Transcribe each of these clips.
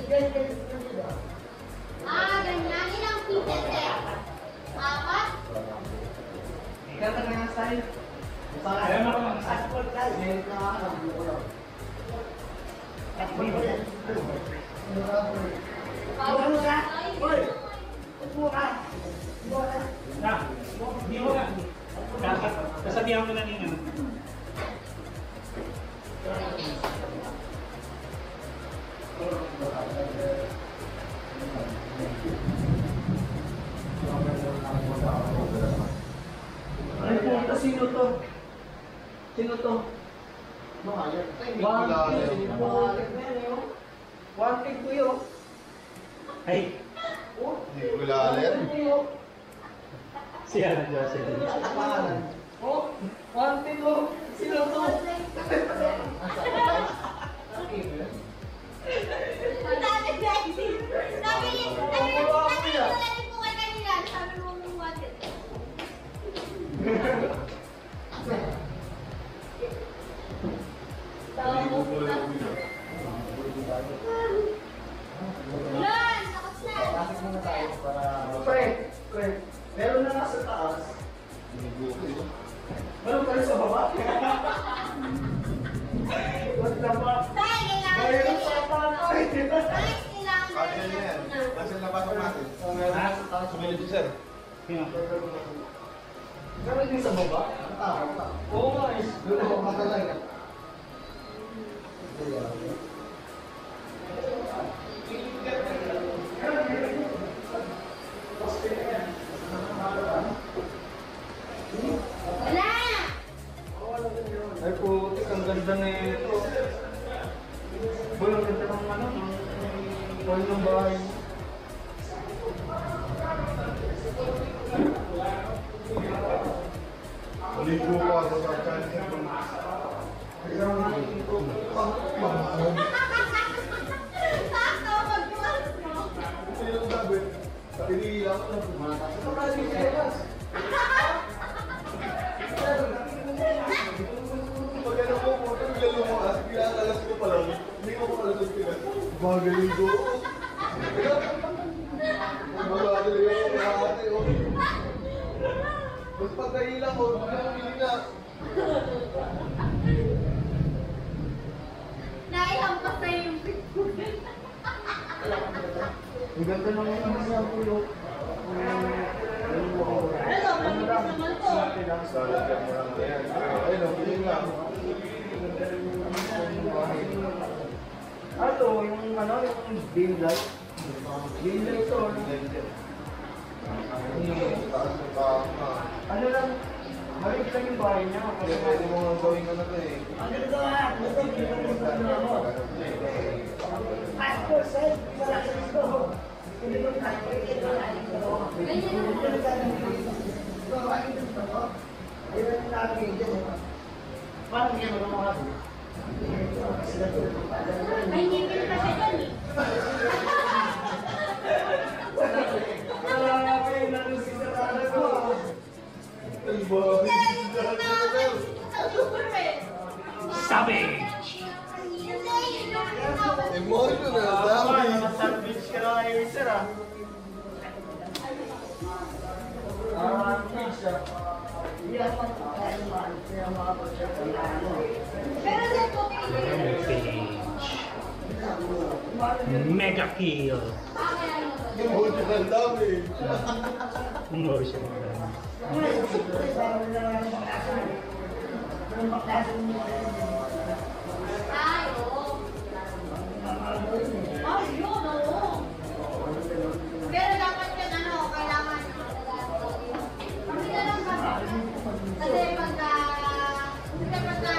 Ganyan. Ilang pieces eh? Apat? Ikaw ka na nga sa'yo. Ayaw na ko ng asphalt tayo. Ngayon ka nga lang. Upo ka. Uy! Upo ka. Upo ka. Na. Hindi mo na. Dapat. Nasabihan ko na ninyo. Ay puta, sino to? Sino to? Mahayag. Wanted ko yun. Ay. Hindi ko lalim. Siya na Jocelyn. Oh, wanted ko. Sino to? Sabi ko kay kanina, sabi mo mo wanted. Sabi mo po na. Lan, takot na. Takot muna tayo para... Pre, meron na nasa taas. Meron tayo sa baba. Ba't na ba? Tay, kailangan sa baba. Pasal ni, pasal lepas lepas tu. Nah, tahun 97. Kalau ni sebabah, tak. Oh, guys, dulu pasal lain. Nah. Aku tikam ganda ni tu. Belum kita mana. Kali ng bahay. Maligo ko ako sa kanya. Kailangan mo ito. Pagpapahal. Saka mag-mas mo. Kasi yung sabi, pinihila ko na pumata. Sa kasi kailas. Pag ano po, pag lalo mo, pinatalas ko pala. Hindi ko pala sa pinatalas. Magaling ko. Magaling ako na ate o. Mas pagkahila ko, magkakili na. Naihampas na yung pikulit. Ang ganda naman yung mga pulo. Ano, magigis naman to. Ay, nabigin lang. Ato, yung ano, yung beam light. Beam light ito. Ano lang, marig lang yung bahay niya. Pwede mo nga gawin ko na ito eh. Ano ito ha? Ito, ginagawa na ako. Pasko, sir. Pasko, ito. Hindi ko tayo. Ito, aling ko. Ganyan ang mga tayo. Ito, aling ko. Ayun ang natin dyan. Parang yan ang mga tayo. Ay, ngipin pa siya dyan eh. Wala nga pa yung nalusin sa tanan ko. Ang babi. Sabing! Emoto na, sabing! Masarbitch ka na kayo, sir ah. Masarbitch siya. Iyan pa ito kayo naman. Kaya makapagsiya sa ano. Mega kill. Emotional damage. Emotional damage. Kasi pagka, hindi ka pagka napapayaan mo, lalo mo sa pagkakita.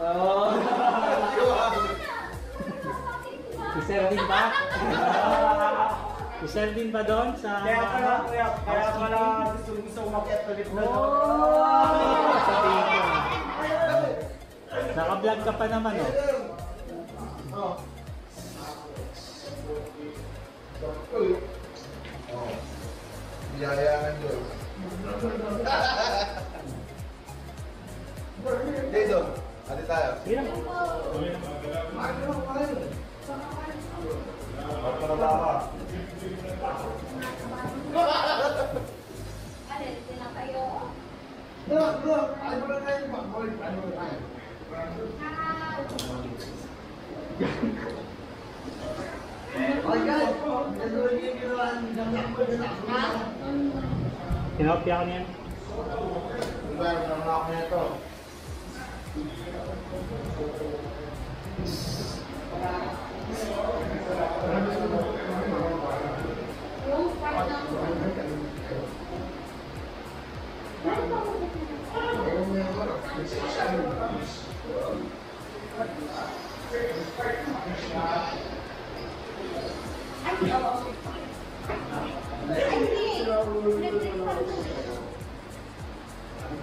Oo. Iserdin ba? Iserdin ba doon sa... Kaya pala gusto umakyat ulit na doon. Oo! Sabihin ko. Naka-vlog ka pa naman oh. Oo. Biyayanan doon. Hindi doon. Ate tayo. Bilang. Magpanalawa. Alin, sinakayo? Doon, doon. Alin mo na tayo magboy. Alin mo na tayo. Agad! Nasulit yung ginawan ng mga kinopya ko niyan. Diba, naman ako niya ito.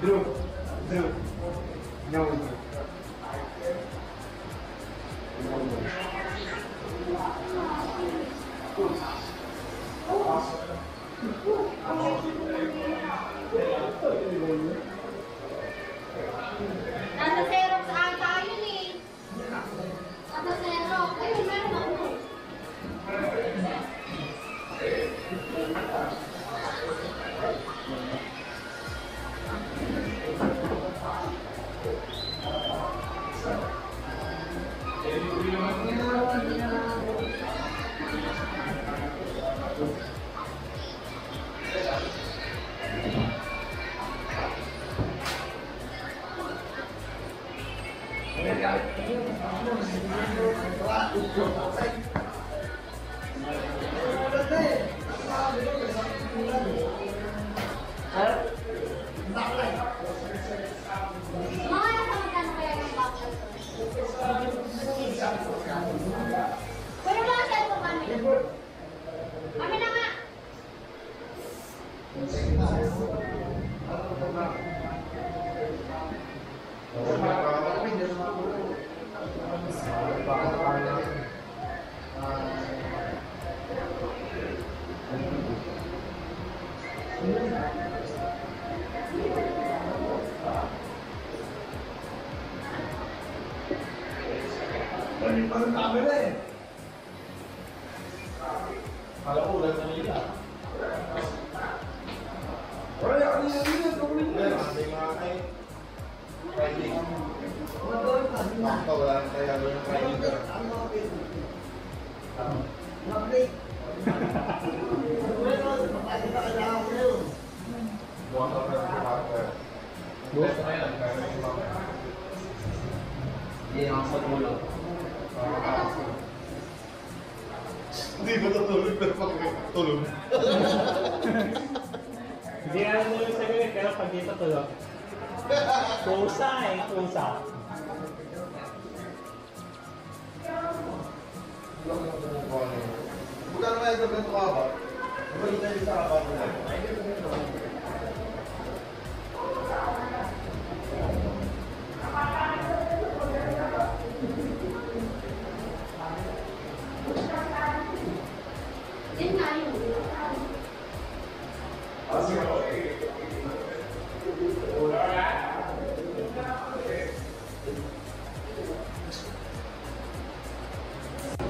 Drew, no. Thank you. Hindi ba natulog pero pagkakatulog? Hindi nga natulog sa gawin pero pag dito tulog. Kusa eh, kusa. Buta naman yung sabi ng tukaba. Buta naman yung sakaba nila.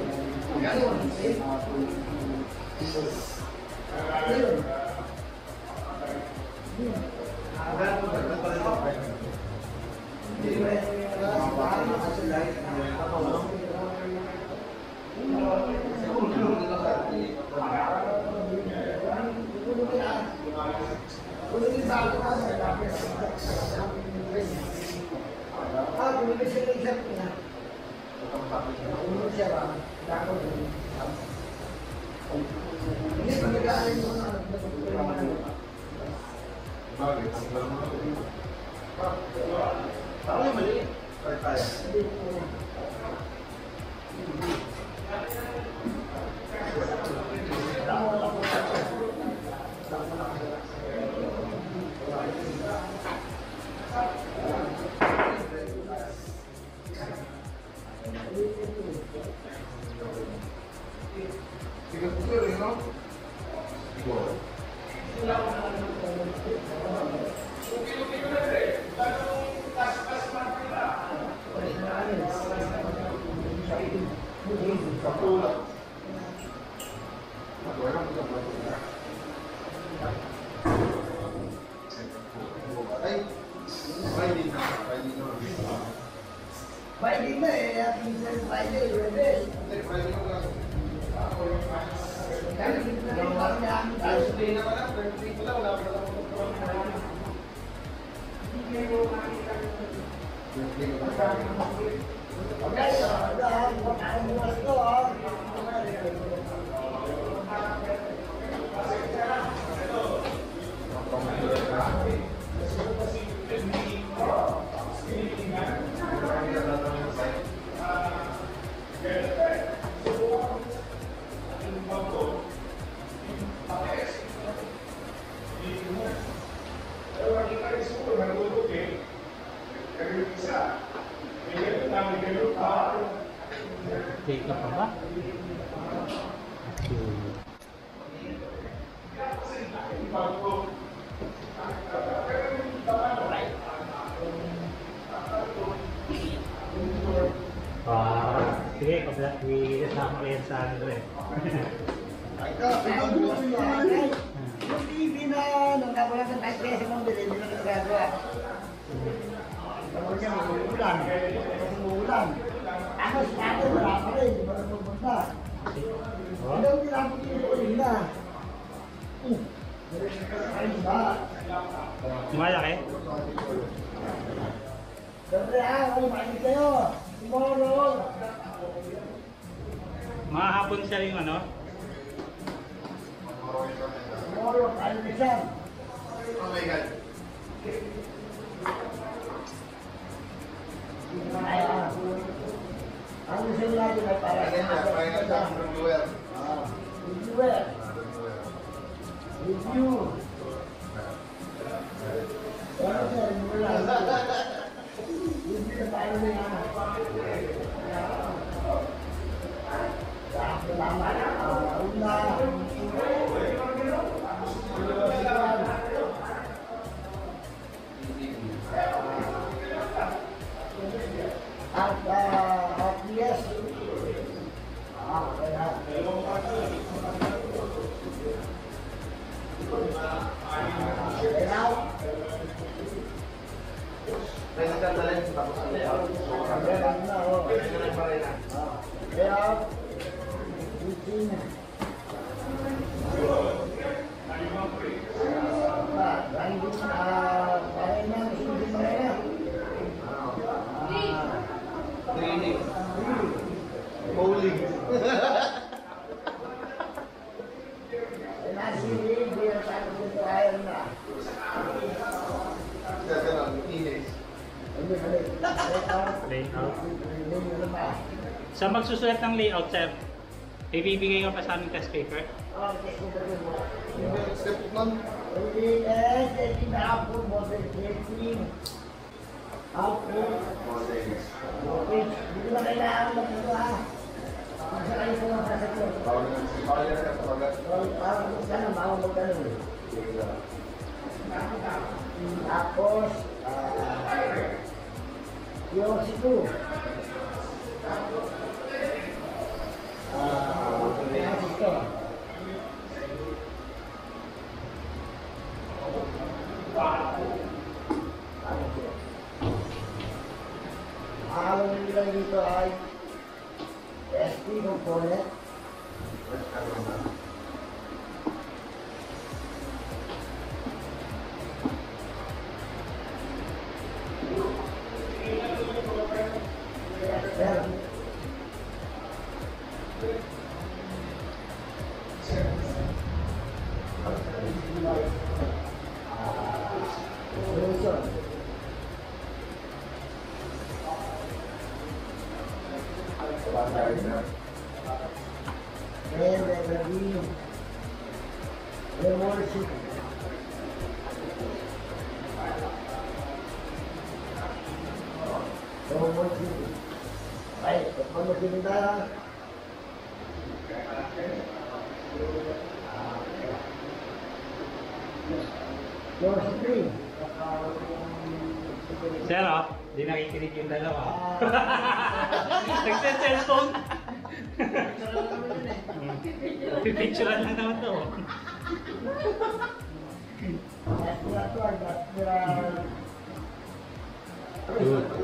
At the yes. Layout. Sa magsusulat ng layout, sir, ibibigay ko pa sa aming test paper. Okay. Step 1. Yung situ alam nila dito ay SP component Sir, di nakikinig yung dalawa. Nagse-cellphone. Pipicturan lang naman to.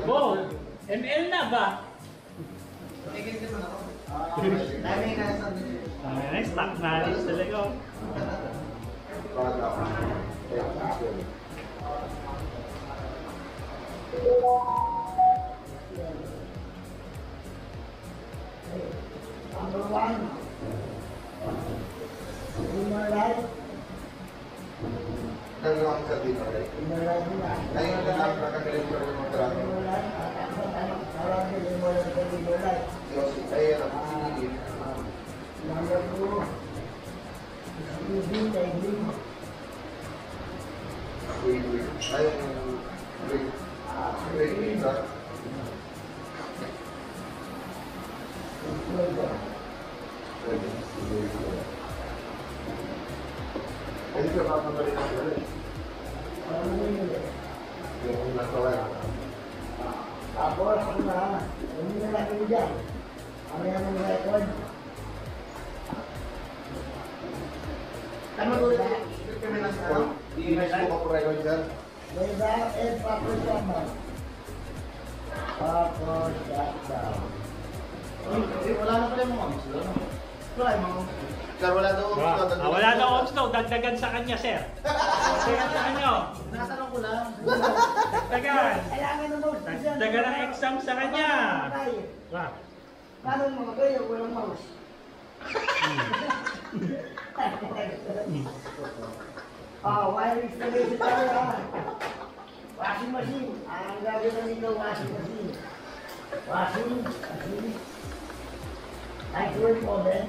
Wow! ML na ba? Stuck na alis talaga. Number 1, human life. Dalawang sabi na rin. Human life na. Kaya na lang nakakalim pa rin mga traffic. Human life. Marami human life sa human life. Yosi, kaya na sinigil. Number 2, using the English. Wait. Ayaw mo. Wait. Ini Without a proper government. Proper shutdown. Wala na pala yung mga ops doon. Wala daw ops doon. Wala daw ops doon. Dagdagan sa kanya, sir. Dagdagan sa kanya. Natanong ko lang. Dagdagan. Dagdagan ang exam sa kanya. Paano mga kayo walang mouse? Why are you still in the washing machine? I'm not going to need the washing machine. Washing machine. I do it for them.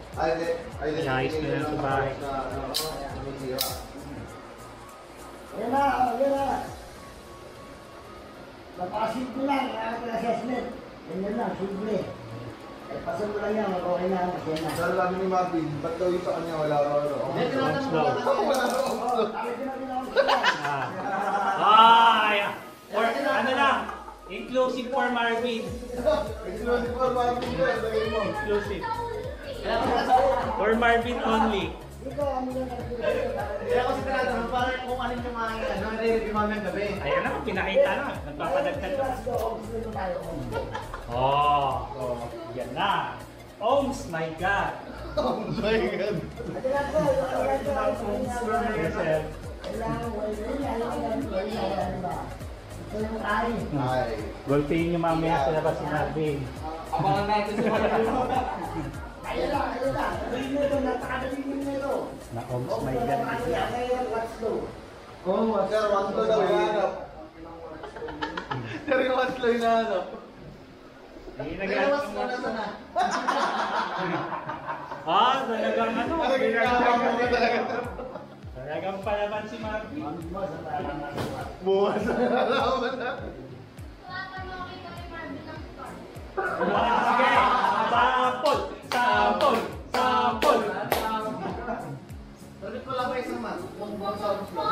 Inclusive for Marvin. Inclusive for Marvin. Inclusive. For Marvin only. Kaya ko si Trado, parang kung anong yung mga nare-review namin gabi. Ayan na, pinakita na. Nagpapadagdag na. Oh, yan na. Ohms, my God. Oh my God. Ay. Golpihin nyo mamaya sa labas si Marvin. Abangan natin si Marvin. Ayun lang, ayun lang. Napakadaling nito. Nakomos, may ganit siya. Kung sir, Watslow daw inaanap. Sir, yung Watslow inaanap. Pero Watslow na sana. Ah, talagang ano. Talagang palaban si Marvin. Buwas na nalaman na. Tumatanongin kami Marvin ng store. Sige! Sampol! Sampol! Sampol! Tulit ko lang kayo sa man. Kung buwag sa oras mo.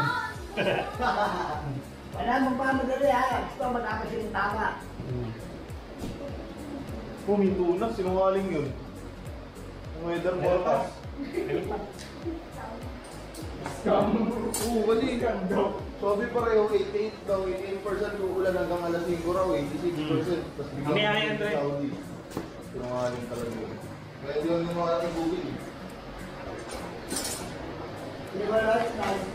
Wala mong pamadali ha. Gusto ang matakas yung tama. Pumintunak. Sinungaling yun. Ang weather forecast. Scam! Oo, wali. Sabi pareho, 88% daw, 88% uulan hanggang alas 5 raw, 86%. May ayan doon eh. Sinungaling talaga yun. Kaya doon yung mga ating bugil eh. Hindi ba lahat na ayos?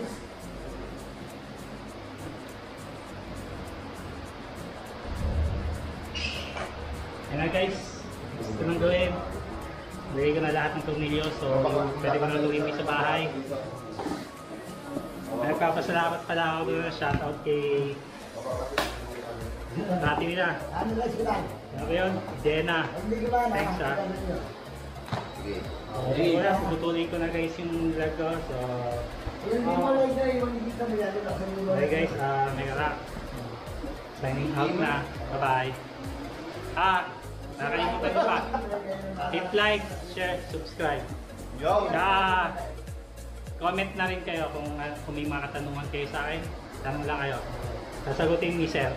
Ayan na guys, gusto nang gawin. Lagay ko na lahat ng tornilyo, so pwede ko na lumipi sa bahay. Nagpapasalamat pala ako doon, shoutout kay natin nila. Ano yun? Jenna. Thanks ha. Okay, wala. Tutuloy ko na guys yung vlog ko. So, okay guys, mega rock. Signing out na. Bye-bye. Nakalimutan nyo pa. Hit like, share, subscribe. Comment na rin kayo kung may mga katanungan kayo sa akin. Tanong lang kayo. Sasagutin ni Sir.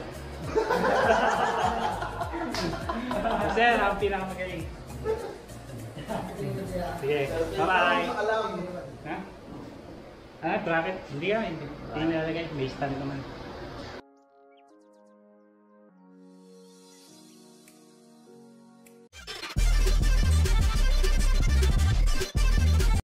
Sir, ang pinakamagaling. Sige, bye-bye. Bracket? Hindi ka. Hindi nilalagay. May stand naman.